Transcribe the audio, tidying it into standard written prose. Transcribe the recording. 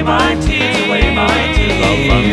away my tears, away my tears.